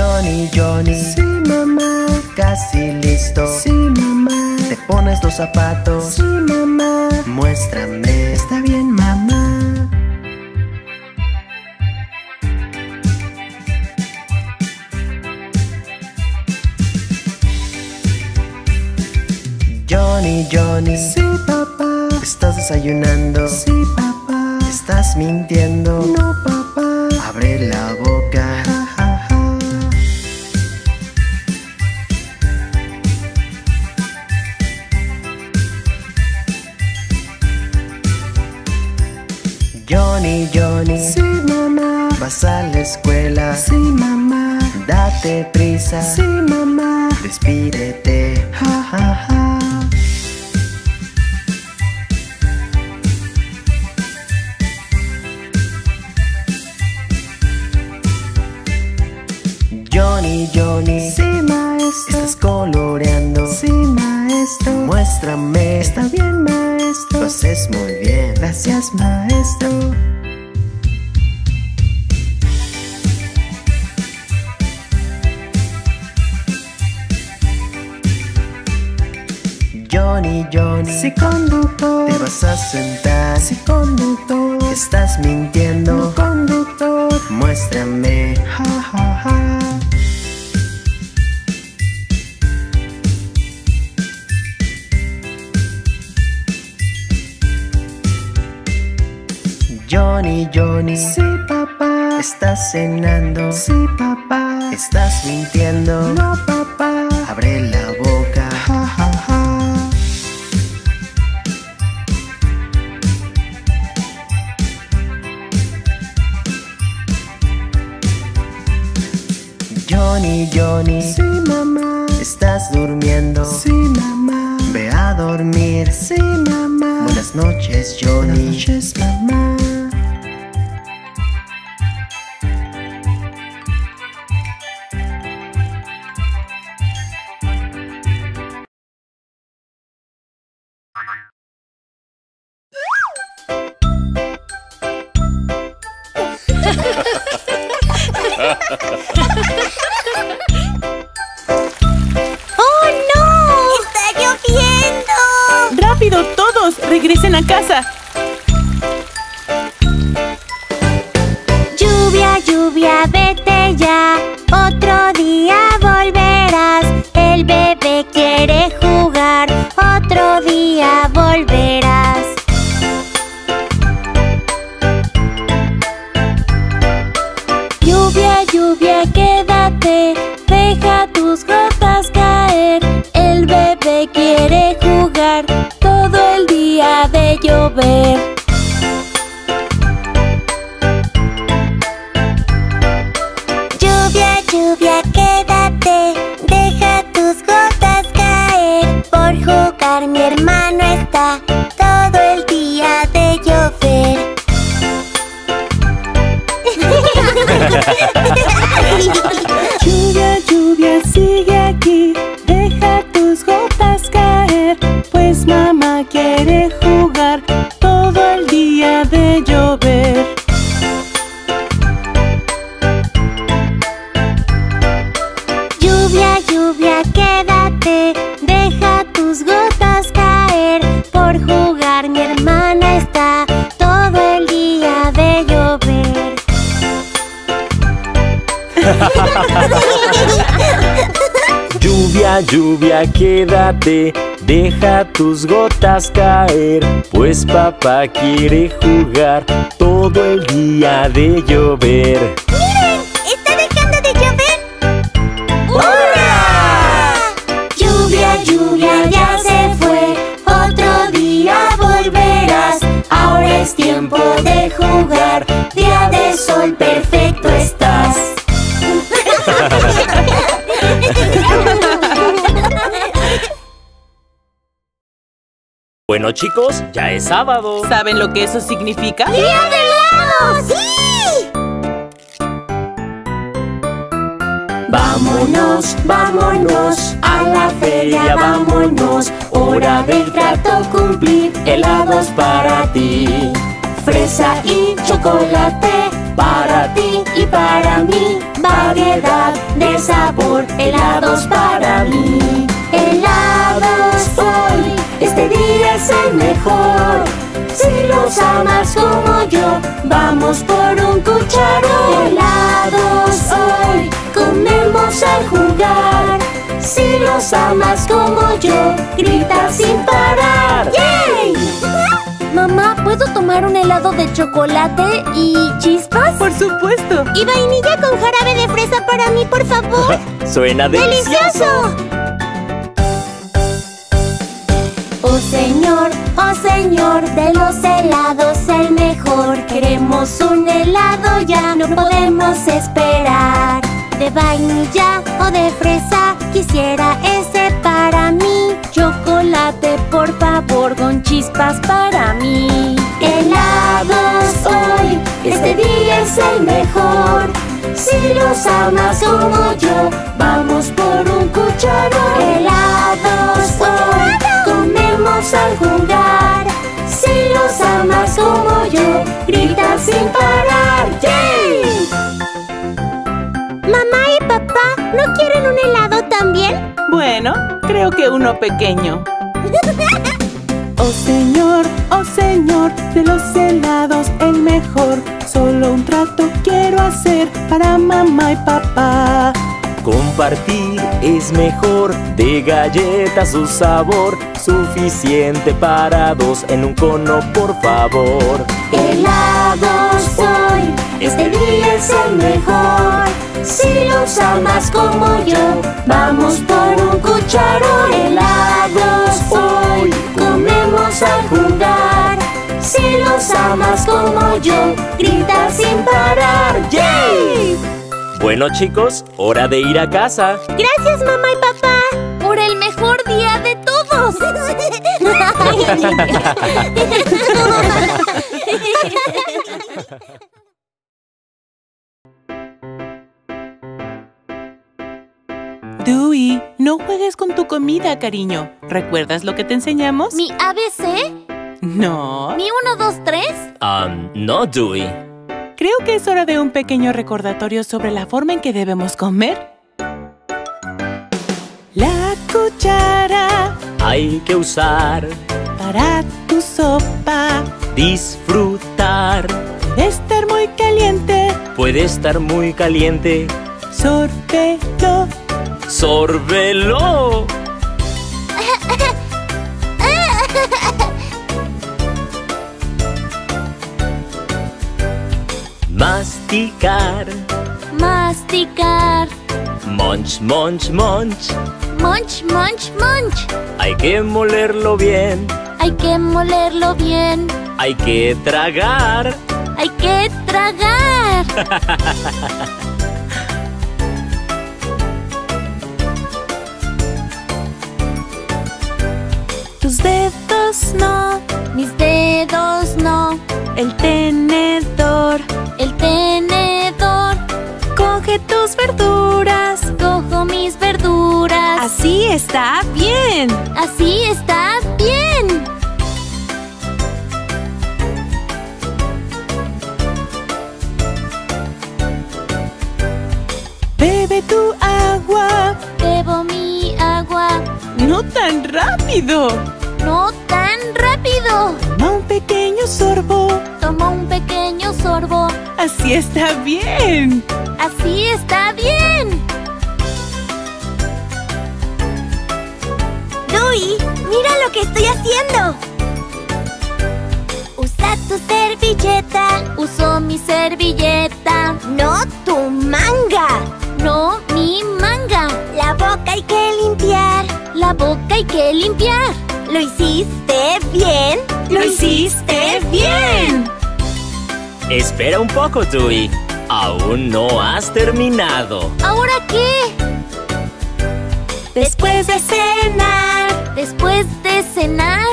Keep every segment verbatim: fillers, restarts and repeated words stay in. Johny Johny, sí mamá. Casi listo, sí mamá. Te pones los zapatos, sí mamá. Muéstrame, está bien mamá. Johny Johny, sí papá. Estás desayunando, sí papá. Estás mintiendo, no papá. Abre la boca, ja, ja, ja. Johny Johny, sí mamá. Vas a la escuela, sí mamá. Date prisa, sí mamá. Despídete, ja, ja, ja. Johny Johny, sí maestro. Estás coloreando, sí maestro. Muéstrame, está bien maestro. Lo haces muy bien, gracias maestro. Johny Johny, sí conductor. Te vas a sentar, sí conductor. Estás mintiendo, no conductor. Muéstrame, ja ja ja. Johny Johny, sí papá. Estás cenando, sí papá. Estás mintiendo, no papá. Abre la boca, ja ja ja. Johny Johny, sí mamá. Estás durmiendo, sí mamá. Ve a dormir, sí mamá. Buenas noches Johny, buenas noches mamá. ¡Oh, no! ¡Está lloviendo! ¡Rápido, todos! ¡Regresen a casa! Lluvia, lluvia, vete ya. Otro día volverás. El bebé quiere jugar. Otro día volverás. Lluvia, lluvia, quédate, deja tus gotas caer. El bebé quiere jugar, todo el día de llover. Lluvia, lluvia, quédate, deja tus gotas caer. Por jugar mi hermano está, todo el día de llover. Lluvia, lluvia, sigue aquí. Deja tus gotas caer. Pues mamá quiere jugar, todo el día de llover. Lluvia, lluvia, quédate. Deja tus gotas caer. Por jugar mi hermana está, todo el día de llover. Lluvia, lluvia, quédate, deja tus gotas caer. Pues papá quiere jugar, todo el día de llover. ¡Miren! ¡Está dejando de llover! ¡Hurra! Lluvia, lluvia, ya se fue. Otro día volverás. Ahora es tiempo de jugar. Día de sol, perfecto estás. Bueno chicos, ya es sábado. ¿Saben lo que eso significa? ¡Día de helados! ¡Sí! Vámonos, vámonos a la feria, vámonos. Hora del trato cumplir, helados para ti. Fresa y chocolate, para ti y para mí. Vámonos. variedad de sabor, helados para mí. Helados Tui, este día es el mejor. Si los amas como yo, vamos por un cucharón. Helados Tui, comemos al jugar. Si los amas como yo, grita sin parar. ¡Yay! Mamá, ¿puedo tomar un helado de chocolate y chispas? ¡Por supuesto! ¿Y vainilla con jarabe de fresa para mí, por favor? ¡Suena delicioso! ¡Oh, señor! ¡Oh, señor! De los helados el mejor. Queremos un helado ya, no podemos esperar. De vainilla o de fresa, quisiera ese para mí. Chocolate, por favor, con chispas para mí. Helados hoy, este día es el mejor. Si los amas como yo, vamos por un cucharón. Helados hoy, comemos al jugar. Si los amas como yo, grita sin parar. ¡Yay! ¿Mamá y papá no quieren un helado también? Bueno, creo que uno pequeño. Oh, señor, oh, señor, de los helados el mejor. Solo un trato quiero hacer para mamá y papá. Compartir es mejor, de galletas su sabor. Suficiente para dos en un cono, por favor. Helados hoy, este día es el mejor. Si los amas como yo, vamos por un cucharón. Helados hoy, comemos al jugar. Si los amas como yo, grita sin parar. ¡Yay! Bueno, chicos, hora de ir a casa. Gracias, mamá y papá, por el mejor día de todos. Dewey, no juegues con tu comida, cariño. ¿Recuerdas lo que te enseñamos? ¿Mi A B C? No. ¿Mi uno, dos, tres? Um, no, Dewey. Creo que es hora de un pequeño recordatorio sobre la forma en que debemos comer. La cuchara hay que usar para tu sopa. Disfrutar puede estar muy caliente. Puede estar muy caliente. Sorbelo. ¡Sórbelo! Masticar. Masticar. Munch, munch, munch. Munch, munch, munch. Hay que molerlo bien. Hay que molerlo bien. Hay que tragar. Hay que tragar. Tus dedos no, mis dedos no. El tenedor, el tenedor. Coge tus verduras, cojo mis verduras. Así está bien, así está bien. Bebe tu agua. Bebo mi agua. ¡No tan rápido! ¡No tan rápido! Toma un pequeño sorbo. Toma un pequeño sorbo. ¡Así está bien! ¡Así está bien! Dewey, ¡mira lo que estoy haciendo! Usa tu servilleta. Uso mi servilleta. ¡No tu manga! ¡No mi manga! La boca hay que limpiar. La boca hay que limpiar. ¿Lo hiciste bien? ¡Lo hiciste bien! Espera un poco, Dewey. Aún no has terminado. ¿Ahora qué? Después de cenar. Después de cenar.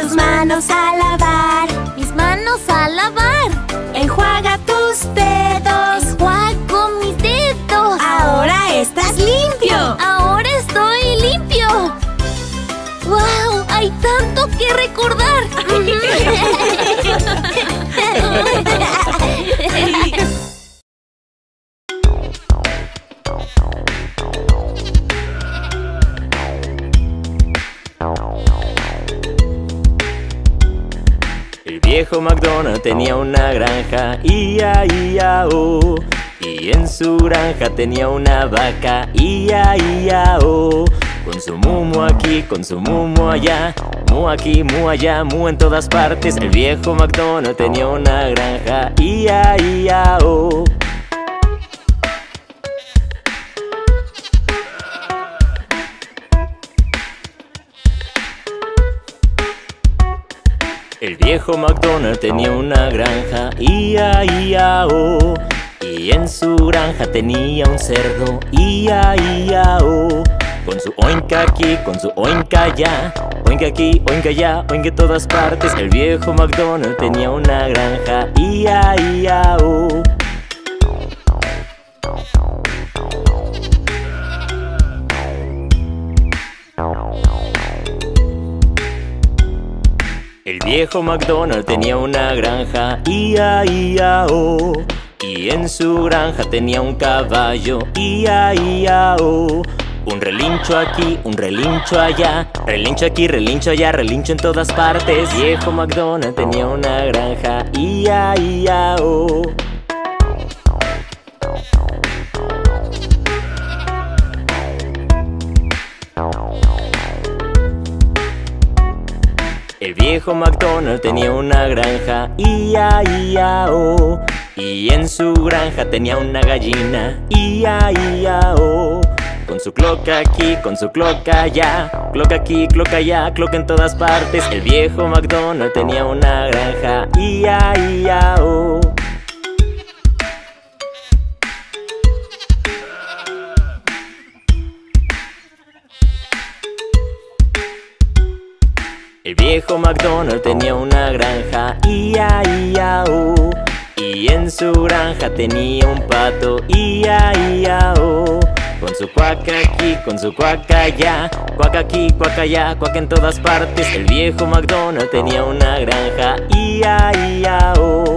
Tus manos a lavar. Mis manos a lavar. Enjuaga tus dedos. Enjuago mis dedos. Ahora estás limpio. Ahora estoy limpio. ¡Wow! ¡Hay tanto que recordar! viejo McDonald tenía una granja, ia, ia, oh. Y en su granja tenía una vaca, ia, ia, oh. Con su mumu aquí, con su mumu allá, mu aquí, mu allá, mu en todas partes. El viejo McDonald tenía una granja, ia, ia, oh. El viejo McDonald tenía una granja, ia, ia, oh. Y en su granja tenía un cerdo, ia, ia, oh. Con su oinka aquí, con su oinka allá, oinka aquí, oinka allá, oinka en todas partes. El viejo McDonald tenía una granja, ia, ia, oh. El viejo McDonald tenía una granja, ia, ia, oh. Y en su granja tenía un caballo, ia, ia, oh. Un relincho aquí, un relincho allá, relincho aquí, relincho allá, relincho en todas partes. El viejo McDonald tenía una granja, ia, ia, oh. El viejo McDonald tenía una granja, ia, ia, oh. Y en su granja tenía una gallina, ia, ia, oh. Con su cloca aquí, con su cloca allá, cloca aquí, cloca allá, cloca en todas partes. El viejo McDonald tenía una granja, ia, ia, oh. El viejo McDonald tenía una granja, ia, ia, oh. Y en su granja tenía un pato, ia, ia, oh. Con su cuaca aquí, con su cuaca allá, cuaca aquí, cuaca allá, cuaca en todas partes. El viejo McDonald tenía una granja, ia, ia, oh.